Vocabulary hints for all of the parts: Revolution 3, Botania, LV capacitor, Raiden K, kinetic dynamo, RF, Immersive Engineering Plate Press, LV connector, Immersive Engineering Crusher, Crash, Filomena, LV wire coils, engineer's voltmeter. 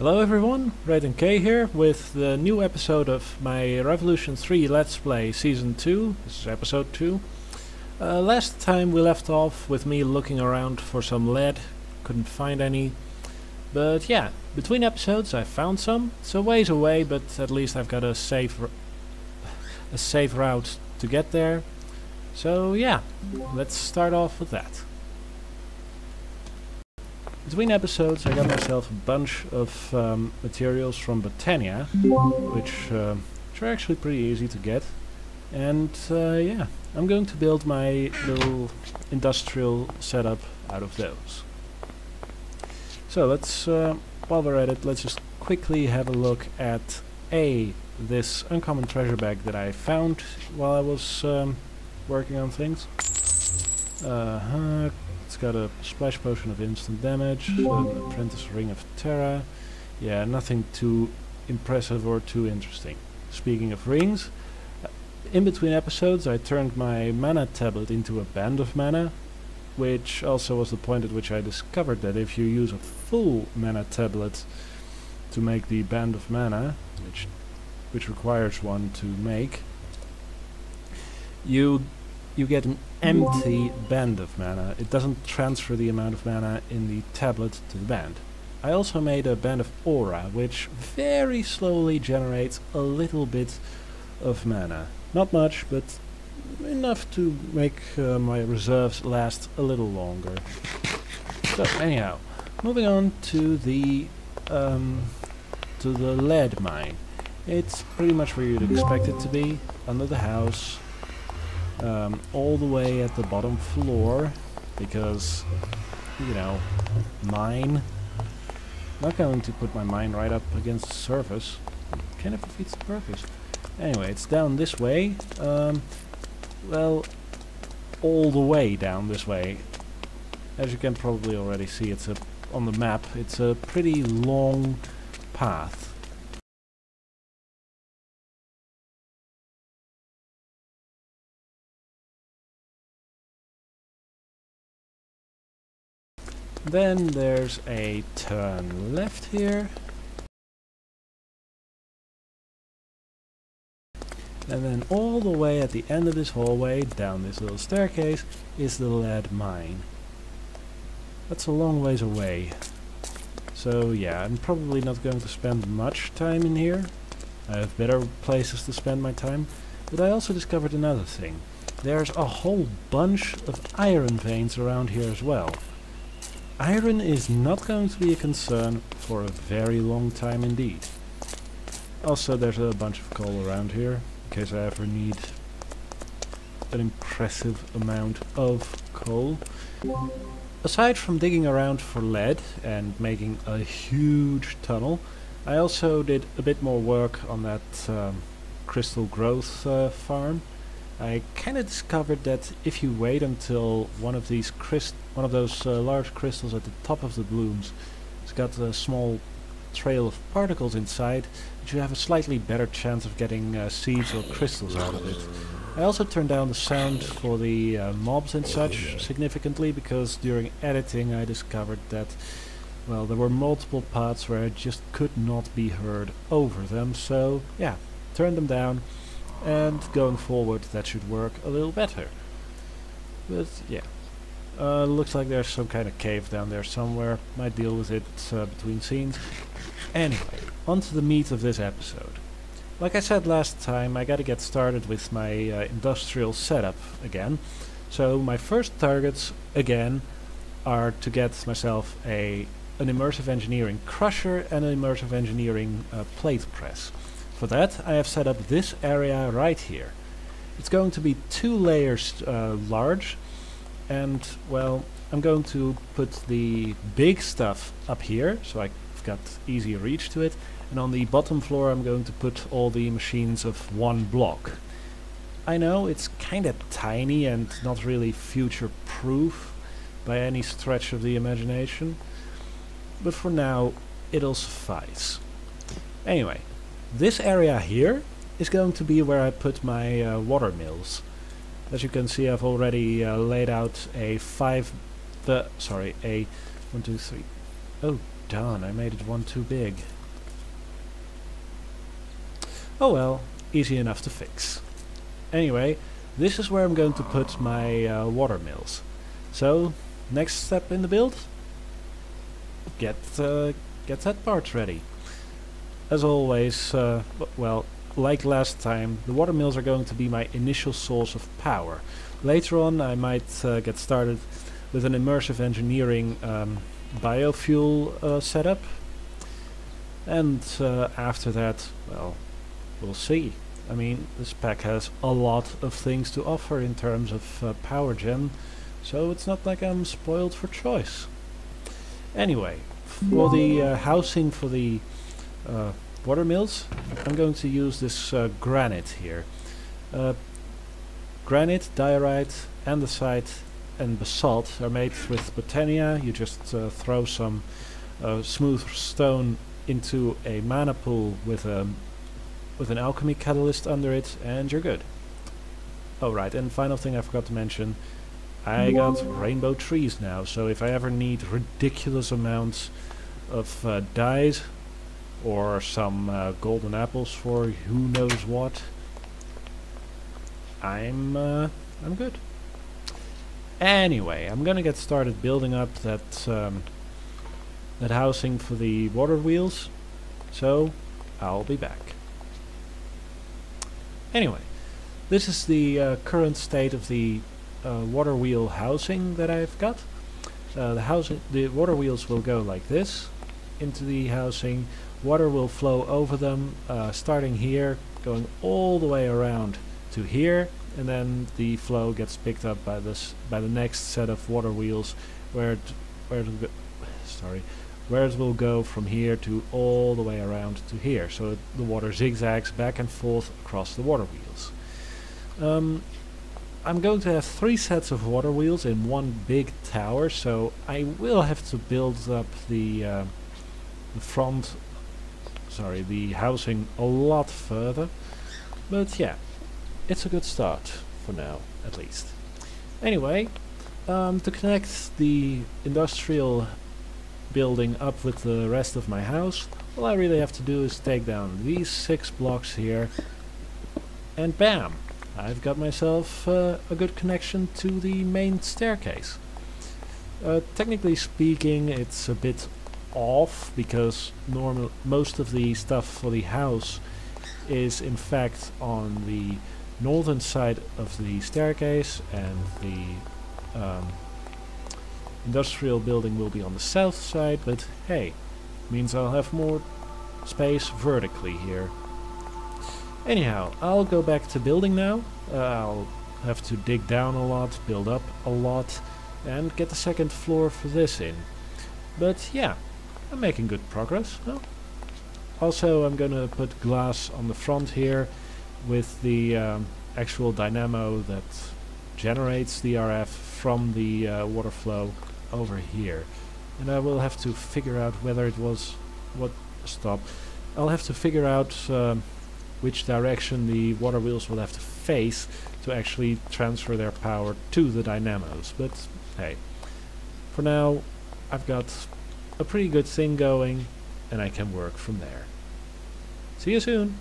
Hello everyone, Raiden K here with the new episode of my Revolution 3 Let's Play Season 2. This is episode 2. Last time we left off with me looking around for some lead, couldn't find any. But yeah, between episodes I found some. It's a ways away, but at least I've got a safe route to get there. So yeah, let's start off with that. Between episodes I got myself a bunch of materials from Botania, which are actually pretty easy to get, and yeah, I'm going to build my little industrial setup out of those. So let's, while we're at it, let's just quickly have a look at this uncommon treasure bag that I found while I was working on things. It's got a splash potion of instant damage, an apprentice ring of terra. Yeah, nothing too impressive or too interesting. Speaking of rings, in between episodes I turned my mana tablet into a band of mana, which also was the point at which I discovered that if you use a full mana tablet to make the band of mana, which requires one to make, you get an empty band of mana. It doesn't transfer the amount of mana in the tablet to the band. I also made a band of aura, which very slowly generates a little bit of mana. Not much, but enough to make my reserves last a little longer. So anyhow, moving on to the lead mine. It's pretty much where you'd expect it to be, under the house. All the way at the bottom floor, because, you know, mine. Not going to put my mine right up against the surface. It kind of defeats the purpose. Anyway, it's down this way. Well, all the way down this way. As you can probably already see, it's on the map. It's a pretty long path. Then there's a turn left here, and then all the way at the end of this hallway, down this little staircase, is the lead mine. That's a long ways away, so yeah, I'm probably not going to spend much time in here. I have better places to spend my time. But I also discovered another thing. There's a whole bunch of iron veins around here as well. Iron is not going to be a concern for a very long time indeed. Also, there's a bunch of coal around here, in case I ever need an impressive amount of coal. Aside from digging around for lead and making a huge tunnel, I also did a bit more work on that crystal growth farm. I kind of discovered that if you wait until one of those large crystals at the top of the blooms has got a small trail of particles inside, that you have a slightly better chance of getting seeds or crystals out of it. I also turned down the sound for the mobs and such significantly, because during editing I discovered that, well, there were multiple parts where I just could not be heard over them, so yeah, turned them down. And going forward that should work a little better. But yeah, looks like there's some kind of cave down there somewhere. Might deal with it between scenes. Anyway, on to the meat of this episode. Like I said last time, I gotta get started with my industrial setup again. So my first targets, again, are to get myself an Immersive Engineering Crusher and an Immersive Engineering Plate Press. For that, I have set up this area right here. It's going to be 2 layers large, and, well, I'm going to put the big stuff up here, so I've got easy reach to it, and on the bottom floor I'm going to put all the machines of one block. I know it's kind of tiny and not really future-proof by any stretch of the imagination, but for now it'll suffice. Anyway. This area here is going to be where I put my water mills. As you can see, I've already laid out a 1, 2, 3. Oh, Darn, I made it one too big. Oh well, easy enough to fix. Anyway, this is where I'm going to put my water mills. So, next step in the build? Get that part ready. As always, well, like last time, the water mills are going to be my initial source of power. Later on I might get started with an immersive engineering biofuel setup, and after that, well, we'll see. I mean, this pack has a lot of things to offer in terms of power gen, so it's not like I'm spoiled for choice. Anyway, for the housing for the water mills, I'm going to use this granite here. Granite, diorite, andesite and basalt are made with Botania. You just throw some smooth stone into a mana pool with an alchemy catalyst under it and you're good. Oh right, and final thing I forgot to mention, I got rainbow trees now, so if I ever need ridiculous amounts of dyes or some golden apples for who knows what, I'm good. Anyway, I'm gonna get started building up that that housing for the water wheels, so I'll be back. Anyway, this is the current state of the water wheel housing that I've got. The water wheels will go like this into the housing. Water will flow over them, starting here, going all the way around to here, and then the flow gets picked up by this the next set of water wheels, where it will go from here to all the way around to here. So the water zigzags back and forth across the water wheels. I'm going to have 3 sets of water wheels in one big tower, so I will have to build up the housing a lot further, but yeah, it's a good start for now at least. Anyway, to connect the industrial building up with the rest of my house, all I really have to do is take down these 6 blocks here, and bam, I've got myself a good connection to the main staircase. Technically speaking, it's a bit off, because most of the stuff for the house is in fact on the northern side of the staircase, and the industrial building will be on the south side, but hey, means I'll have more space vertically here. Anyhow, I'll go back to building now. I'll have to dig down a lot, build up a lot, and get the second floor for this in. But yeah, I'm making good progress. No? Also, I'm gonna put glass on the front here with the actual dynamo that generates the RF from the water flow over here. And I will have to figure out whether it was... what... stop. I'll have to figure out which direction the water wheels will have to face to actually transfer their power to the dynamos. But hey, for now I've got a pretty good thing going, and I can work from there. See you soon!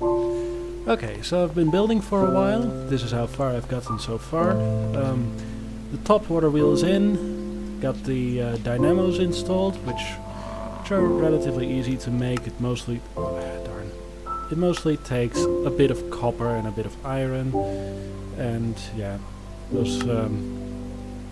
Okay, so I've been building for a while. This is how far I've gotten so far. The top water wheel is in, got the dynamos installed, which are relatively easy to make. It mostly... darn. It mostly takes a bit of copper and a bit of iron, and yeah, those...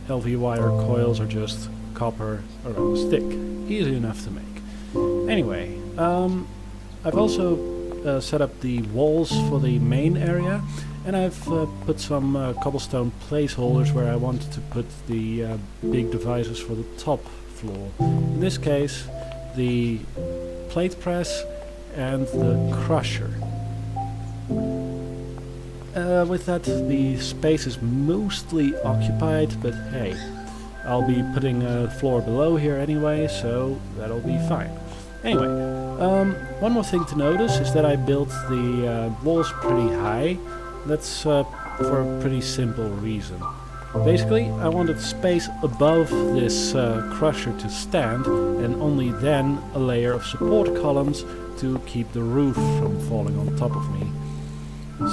LV wire coils are just copper around a stick. Easy enough to make. Anyway, I've also set up the walls for the main area, and I've put some cobblestone placeholders where I want to put the big devices for the top floor. In this case, the plate press and the crusher. With that, the space is mostly occupied, but hey, I'll be putting a floor below here anyway, so that'll be fine. Anyway, one more thing to notice is that I built the walls pretty high. That's for a pretty simple reason. Basically, I wanted space above this crusher to stand, and only then a layer of support columns to keep the roof from falling on top of me.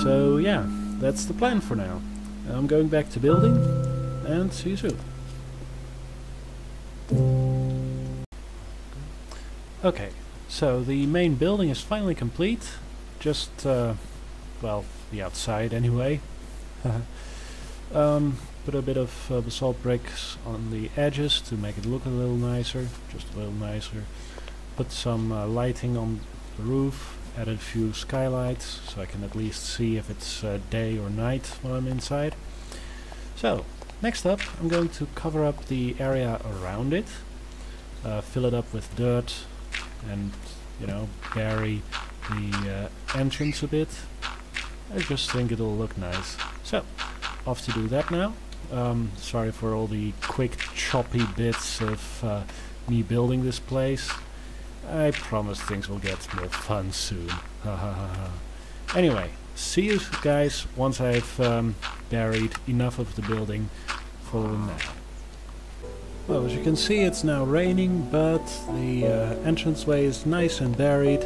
So yeah, that's the plan for now. I'm going back to building, and see you soon. Okay, so the main building is finally complete. Just, well, the outside anyway. Put a bit of basalt bricks on the edges to make it look a little nicer, just a little nicer. Put some lighting on the roof, added a few skylights so I can at least see if it's day or night when I'm inside. So, next up I'm going to cover up the area around it, fill it up with dirt and, you know, bury the entrance a bit. I just think it'll look nice. So, off to do that now. Sorry for all the quick choppy bits of me building this place. I promise things will get more fun soon. Anyway, see you guys once I've buried enough of the building for now. Well, as you can see, it's now raining, but the entranceway is nice and buried.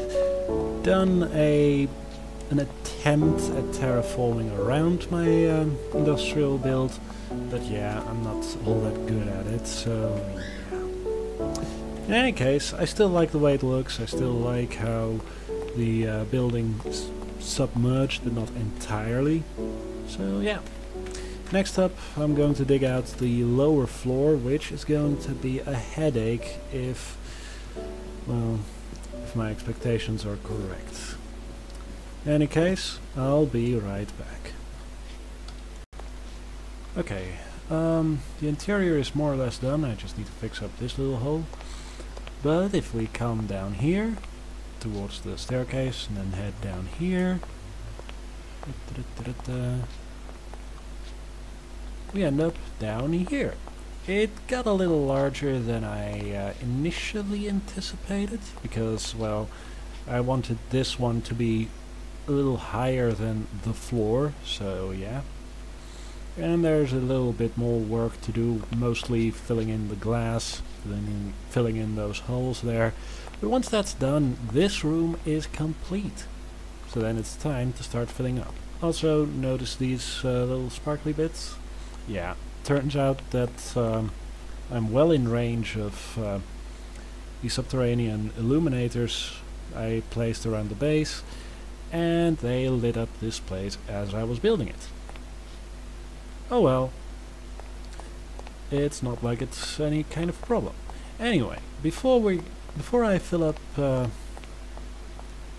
Done an attempt at terraforming around my industrial build, but yeah, I'm not all that good at it, so yeah. In any case, I still like the way it looks. I still like how the building's submerged, but not entirely, so yeah. Next up, I'm going to dig out the lower floor, which is going to be a headache if, well, if my expectations are correct. In any case, I'll be right back. Okay, the interior is more or less done. I just need to fix up this little hole. But if we come down here, towards the staircase, and then head down here, we end up down here. It got a little larger than I initially anticipated, because, well, I wanted this one to be a little higher than the floor, so yeah. And there's a little bit more work to do, mostly filling in the glass, filling in those holes there. But once that's done, this room is complete. So then it's time to start filling up. Also, notice these little sparkly bits? Yeah, turns out that I'm well in range of the subterranean illuminators I placed around the base, and they lit up this place as I was building it. Oh well, it's not like it's any kind of problem. Anyway, before I fill up,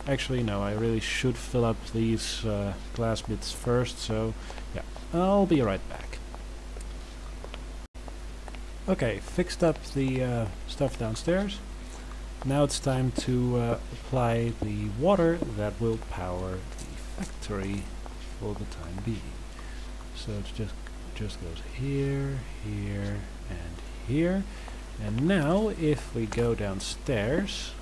actually no, I really should fill up these glass bits first, so yeah, I'll be right back. Okay, fixed up the stuff downstairs. Now it's time to apply the water that will power the factory for the time being. So it just goes here, here, and here. And now, if we go downstairs,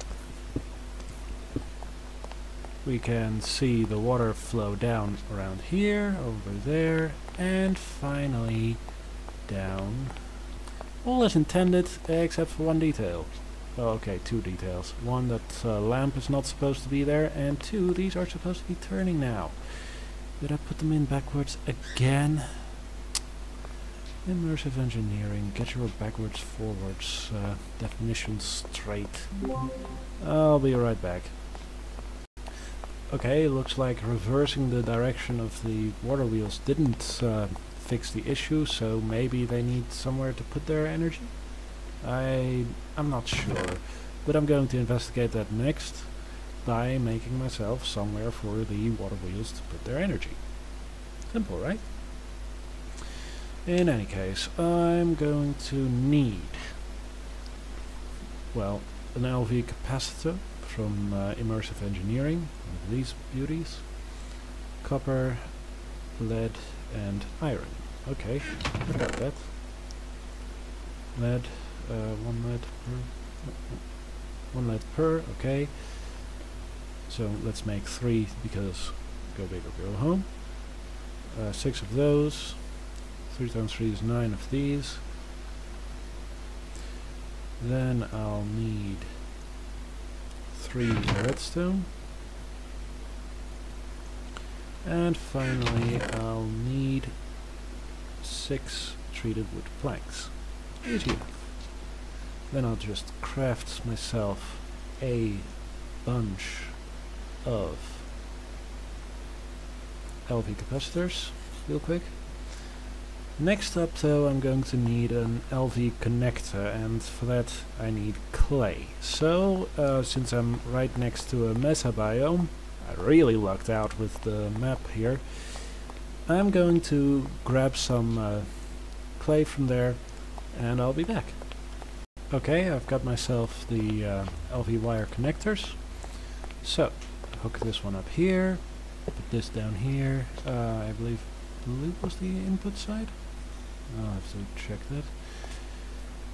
we can see the water flow down around here, over there, and finally down. All as intended, except for one detail. Oh, okay, two details. One, that lamp is not supposed to be there, and two, these are supposed to be turning now. Did I put them in backwards again? Immersive engineering, get your backwards forwards definition straight. I'll be right back. Okay, looks like reversing the direction of the water wheels didn't fix the issue, so maybe they need somewhere to put their energy? I'm not sure, but I'm going to investigate that next by making myself somewhere for the water wheels to put their energy. Simple, right? In any case, I'm going to need, well, an LV capacitor from Immersive Engineering, one of these beauties, copper, lead and iron. Okay, I got that. Lead. One lead per, okay. So let's make 3 because go big or go home. 6 of those, 3 times 3 is 9 of these. Then I'll need 3 redstone. And finally I'll need 6 treated wood planks. Easy enough. Then I'll just craft myself a bunch of LV capacitors real quick. Next up though I'm going to need an LV connector, and for that I need clay. So since I'm right next to a mesa biome, I really lucked out with the map here. I'm going to grab some clay from there and I'll be back. Okay, I've got myself the LV wire connectors. So, hook this one up here, put this down here. I believe blue was the input side? I'll have to check that.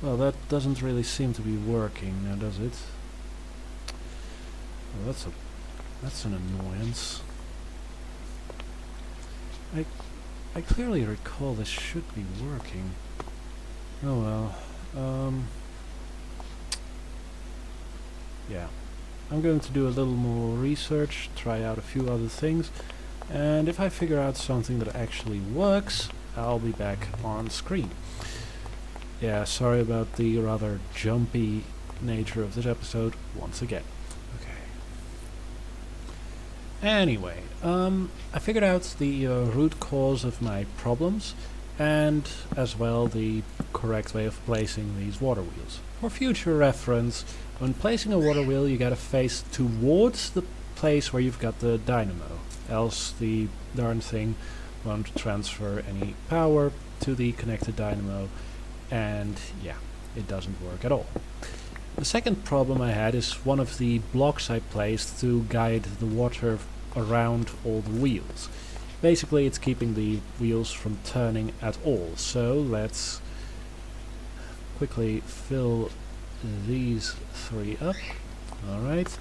Well, that doesn't really seem to be working now, does it? Well, that's an annoyance. I clearly recall this should be working. Oh well. Yeah. I'm going to do a little more research, try out a few other things, and if I figure out something that actually works, I'll be back on screen. Yeah, sorry about the rather jumpy nature of this episode once again. Okay. Anyway, I figured out the root cause of my problems, and as well the correct way of placing these water wheels. For future reference, when placing a water wheel you gotta face towards the place where you've got the dynamo, else the darn thing won't transfer any power to the connected dynamo, and yeah, it doesn't work at all. The second problem I had is one of the blocks I placed to guide the water around all the wheels. Basically it's keeping the wheels from turning at all, so let's quickly fill these 3 up. Alright,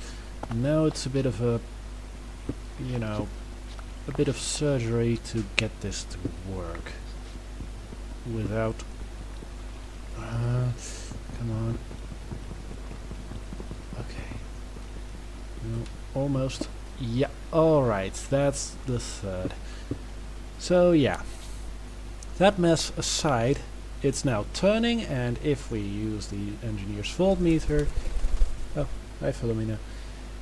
now it's a bit of a, you know, a bit of surgery to get this to work without... come on. Okay. No, almost. Yeah, alright, that's the third. So yeah, that mess aside, it's now turning, and if we use the engineer's voltmeter... Oh, hi Filomena.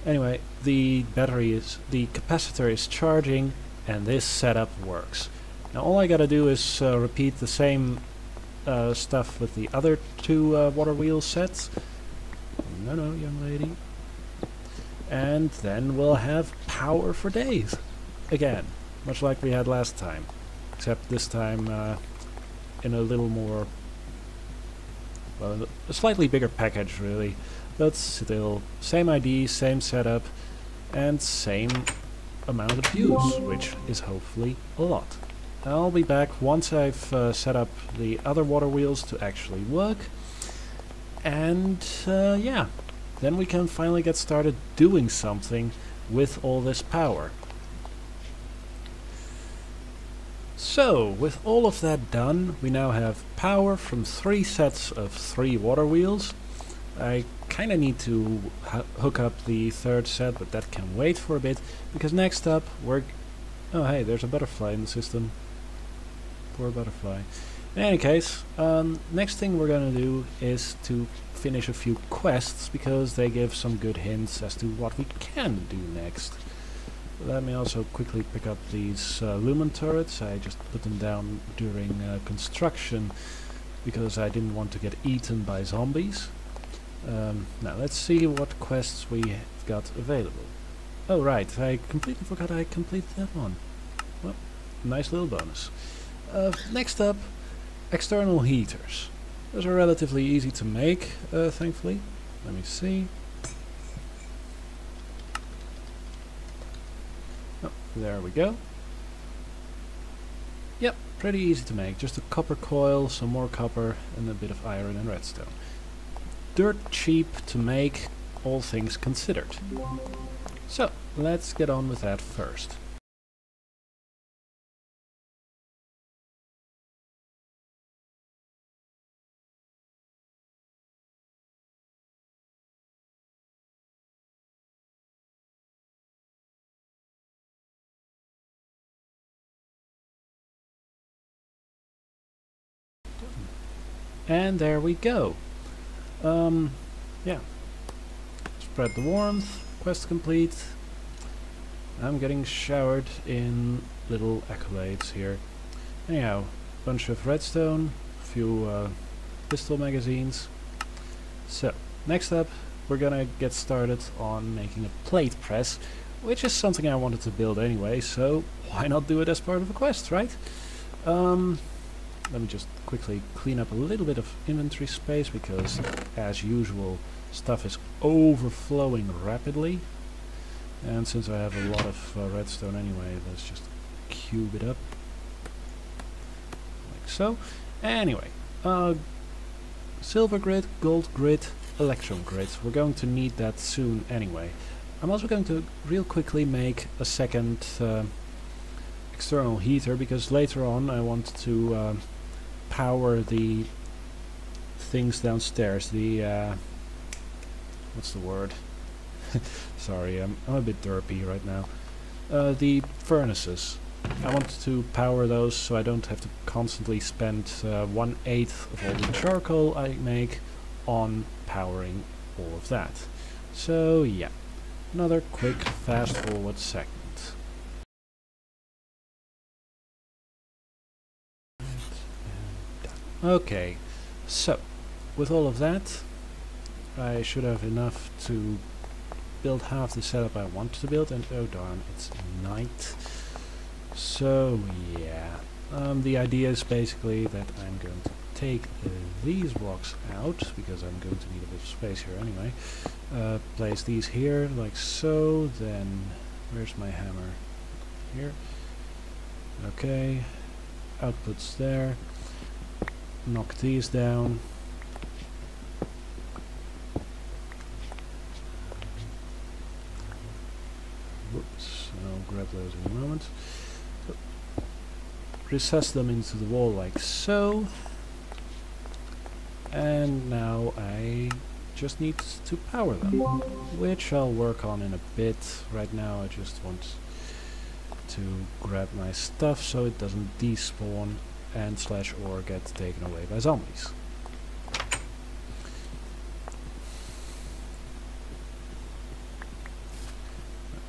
Anyway, the capacitor is charging, and this setup works. Now all I gotta do is repeat the same stuff with the other 2 water wheel sets. No, no, young lady. And then we'll have power for days. Again, much like we had last time. Except this time in a little more... well, a slightly bigger package really. But still, same ID, same setup, and same amount of views, which is hopefully a lot. I'll be back once I've set up the other water wheels to actually work. And yeah, then we can finally get started doing something with all this power. So, with all of that done, we now have power from 3 sets of 3 water wheels. I kinda need to hook up the third set, but that can wait for a bit, because next up we're... oh hey, there's a butterfly in the system. Poor butterfly. In any case, next thing we're gonna do is to finish a few quests, because they give some good hints as to what we can do next. Let me also quickly pick up these lumen turrets. I just put them down during construction because I didn't want to get eaten by zombies. Now let's see what quests we've got available. Oh right, I completely forgot I completed that one. Well, nice little bonus. Next up, external heaters. Those are relatively easy to make, thankfully. Let me see. Oh, there we go. Yep, pretty easy to make. Just a copper coil, some more copper, and a bit of iron and redstone. Dirt cheap to make, all things considered. So, let's get on with that first. And there we go. Yeah. Spread the warmth. Quest complete. I'm getting showered in little accolades here. Anyhow, bunch of redstone, a few pistol magazines. So, next up, we're gonna get started on making a plate press, which is something I wanted to build anyway, so why not do it as part of a quest, right? Let me just quickly clean up a little bit of inventory space, because, as usual, stuff is overflowing rapidly. And since I have a lot of redstone anyway, let's just cube it up. Like so. Anyway, silver grid, gold grid, electron grid. We're going to need that soon anyway. I'm also going to real quickly make a second external heater, because later on I want to power the things downstairs. The, what's the word? Sorry, I'm a bit derpy right now. The furnaces. I want to power those so I don't have to constantly spend 1/8 of all the charcoal I make on powering all of that. So yeah, another quick fast forward second. Okay, so with all of that, I should have enough to build half the setup I want to build, and oh darn, it's night. So yeah, the idea is basically that I'm going to take these blocks out, because I'm going to need a bit of space here anyway. Place these here, like so, then, where's my hammer? Here. Okay, outputs there. Knock these down. Grab those in a moment. So, recess them into the wall like so. And now I just need to power them, which I'll work on in a bit. Right now I just want to grab my stuff so it doesn't despawn and slash or get taken away by zombies.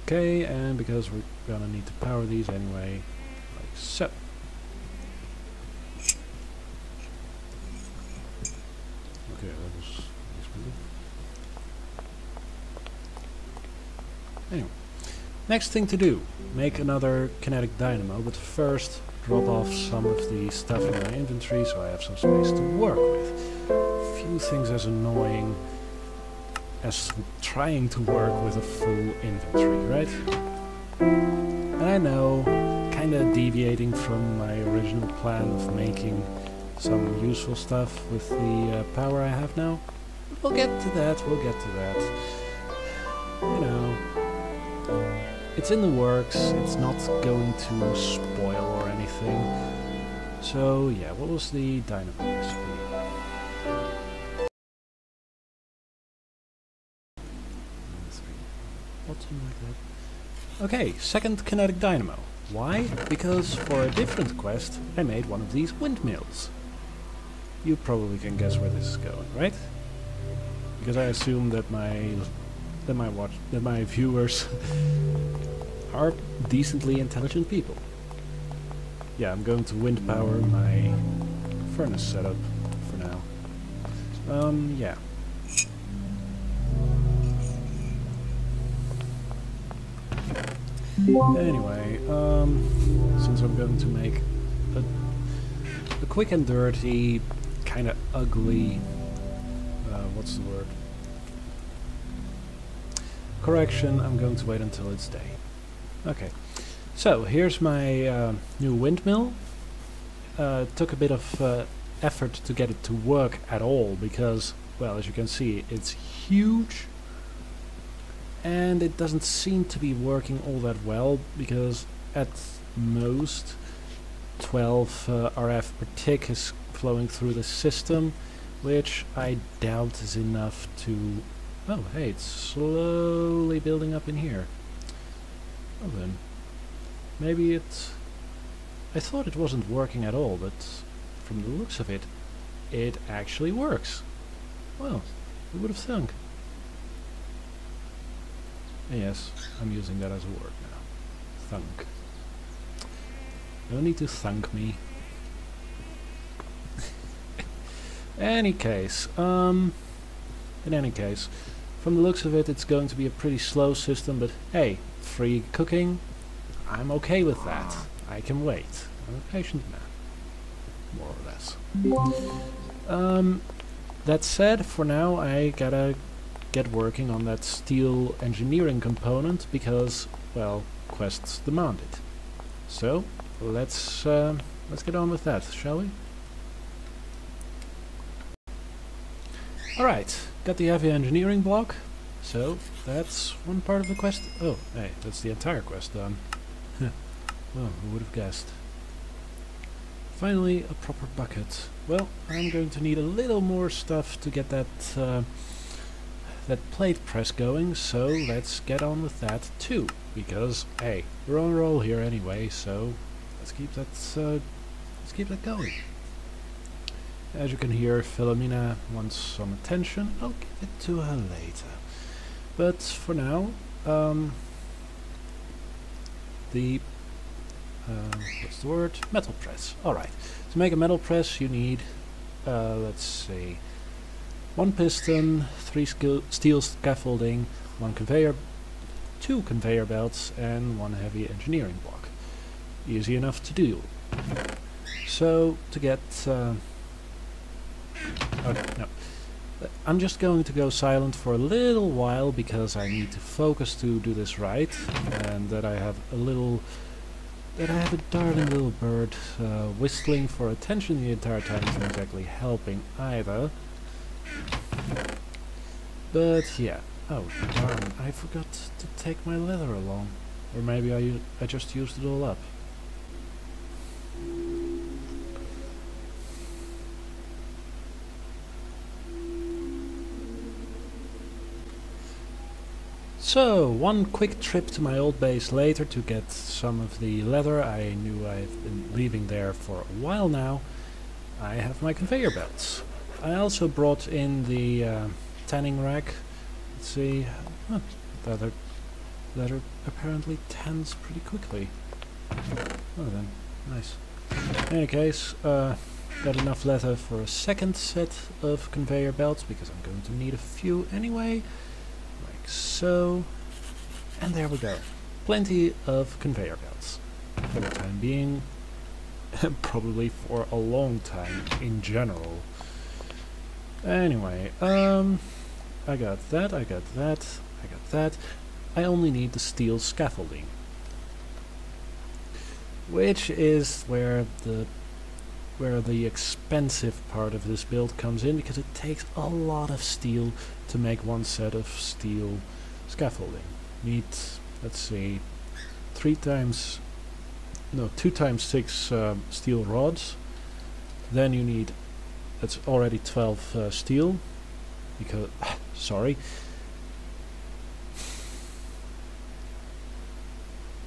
Okay, and because we're gonna need to power these anyway, like so. Okay, that was nice. Anyway, next thing to do, make another kinetic dynamo, but first drop off some of the stuff in my inventory so I have some space to work with. A few things as annoying as trying to work with a full inventory, right? And I know, kinda deviating from my original plan of making some useful stuff with the power I have now. We'll get to that, we'll get to that. You know, it's in the works, it's not going to spoil or anything. So yeah, what was the dynamo recipe? Okay, second kinetic dynamo. Why? Because for a different quest I made one of these windmills. You probably can guess where this is going, right? Because I assume that my viewers are decently intelligent people. Yeah, I'm going to wind power my furnace setup for now. Yeah. Anyway, since I'm going to make a quick and dirty, kind of ugly, what's the word? Correction, I'm going to wait until it's day. Okay, so here's my new windmill. It took a bit of effort to get it to work at all, because, well, as you can see, it's huge. And it doesn't seem to be working all that well, because at most 12 RF per tick is flowing through the system, which I doubt is enough to... Oh, hey, it's slowly building up in here. Well then, maybe it... I thought it wasn't working at all, but from the looks of it, it actually works. Well, it would have sunk. Yes, I'm using that as a word now. Thunk. No need to thunk me. In any case, from the looks of it, it's going to be a pretty slow system, but hey, free cooking, I'm okay with that. I can wait. I'm a patient man, more or less. That said, for now I gotta get working on that steel engineering component because, well, quests demand it. So let's get on with that, shall we? Alright, got the heavy engineering block, so that's one part of the quest. Oh, hey, that's the entire quest done. Well, who would have guessed? Finally, a proper bucket. Well, I'm going to need a little more stuff to get that that plate press going, so let's get on with that too, because hey, we're on a roll here anyway, so let's keep that going. As you can hear, Filomena wants some attention. I'll give it to her later, but for now, what's the word? Metal press. Alright, to make a metal press you need, let's see, 1 piston, 3 steel scaffolding, 1 conveyor, 2 conveyor belts and 1 heavy engineering block. Easy enough to do. So to get okay, no. I'm just going to go silent for a little while because I need to focus to do this right, and that I have a darling little bird whistling for attention the entire time isn't exactly helping either. But yeah, oh darn, I forgot to take my leather along, or maybe I just used it all up. So, one quick trip to my old base later to get some of the leather I knew I've been leaving there for a while now. I have my conveyor belts. I also brought in the tanning rack. Let's see, leather apparently tans pretty quickly. Oh then, nice. In any case, got enough leather for a second set of conveyor belts because I'm going to need a few anyway. So, and there we go. Plenty of conveyor belts. For the time being, probably for a long time in general. Anyway, I got that, I got that, I got that. I only need the steel scaffolding, which is where the expensive part of this build comes in, because it takes a lot of steel to make one set of steel scaffolding. Need, let's see, 2 times 6 steel rods. Then you need, that's already 12 steel, because sorry.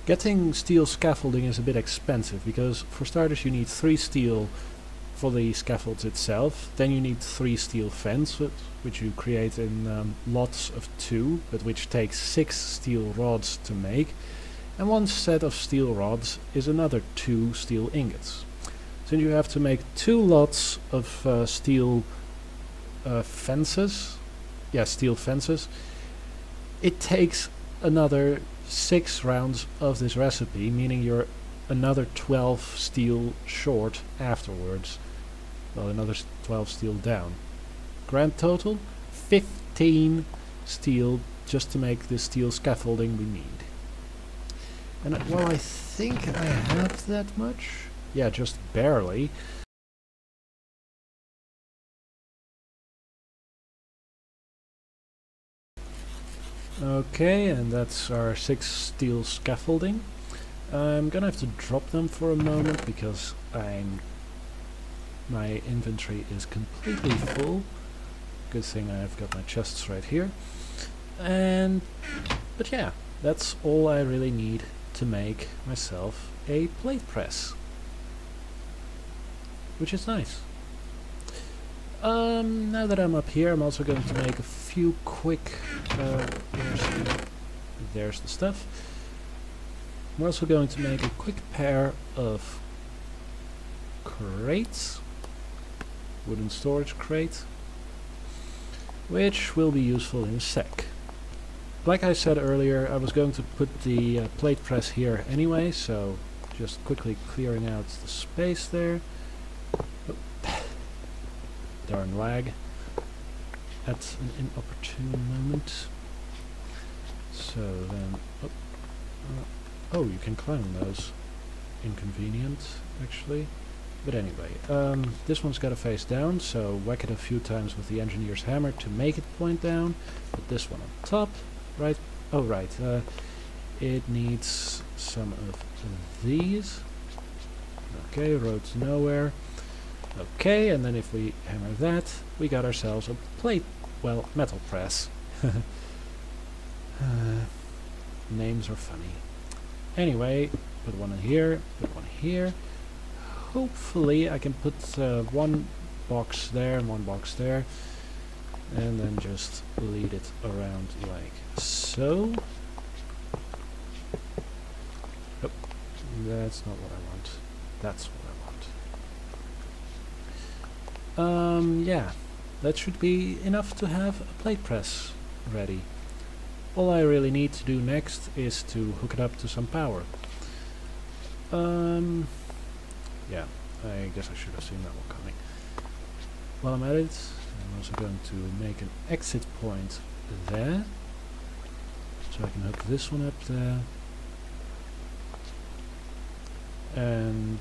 Getting steel scaffolding is a bit expensive because, for starters, you need 3 steel for the scaffolds itself, then you need 3 steel fence, which you create in lots of 2, but which takes 6 steel rods to make, and 1 set of steel rods is another 2 steel ingots. Since you have to make 2 lots of steel fences, yeah, steel fences, it takes another 6 rounds of this recipe, meaning you're another 12 steel short afterwards. Well, another 12 steel down. Grand total, 15 steel just to make the steel scaffolding we need. And well, I think I have that much. Yeah, just barely. Okay, and that's our 6 steel scaffolding. I'm gonna have to drop them for a moment because my inventory is completely full. Good thing I've got my chests right here. But yeah, that's all I really need to make myself a plate press, which is nice. Now that I'm up here, I'm also going to make a few quick... there's the stuff. I'm also going to make a quick pair of crates. Wooden storage crate. Which will be useful in a sec. Like I said earlier, I was going to put the plate press here anyway, so just quickly clearing out the space there. Oh. Darn lag. At an inopportune moment. So then... Oh, you can clone those. Inconvenient, actually. But anyway, this one's got to face down, so whack it a few times with the engineer's hammer to make it point down. Put this one on top. Right. Oh, right. It needs some of these. Okay, road to nowhere. Okay, and then if we hammer that, we got ourselves a plate, well, metal press. Names are funny. Anyway, put one in here, put one here. Hopefully I can put one box there and one box there, and then just lead it around like so. Oh, that's not what I want. That's what I want. Yeah, that should be enough to have a plate press ready. All I really need to do next is to hook it up to some power. Yeah, I guess I should have seen that one coming. While I'm at it, I'm also going to make an exit point there. So I can hook this one up there. And,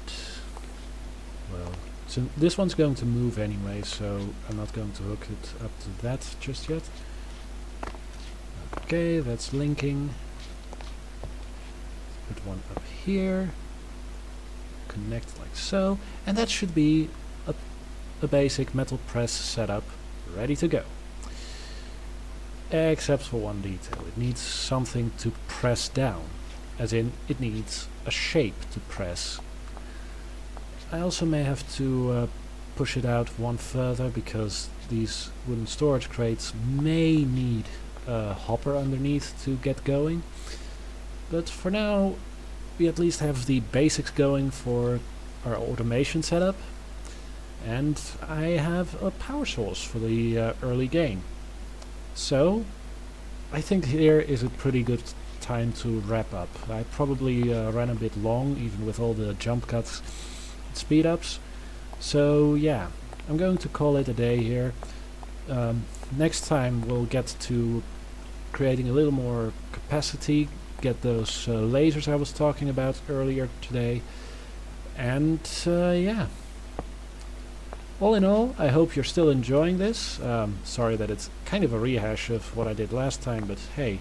well, so this one's going to move anyway, so I'm not going to hook it up to that just yet. Okay, that's linking. Put one up here. Connect like so, and that should be a basic metal press setup ready to go. Except for one detail, it needs something to press down, as in it needs a shape to press. I also may have to push it out one further, because these wooden storage crates may need a hopper underneath to get going, but for now we at least have the basics going for our automation setup, and I have a power source for the early game. So I think here is a pretty good time to wrap up. I probably ran a bit long, even with all the jump cuts and speed ups. So yeah, I'm going to call it a day here. Next time we'll get to creating a little more capacity, get those lasers I was talking about earlier today, and yeah, all in all, I hope you're still enjoying this. Sorry that it's kind of a rehash of what I did last time, but hey,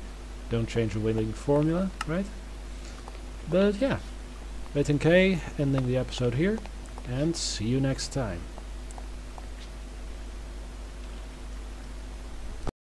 don't change a winning formula, right? But yeah, Botania ending the episode here, and see you next time.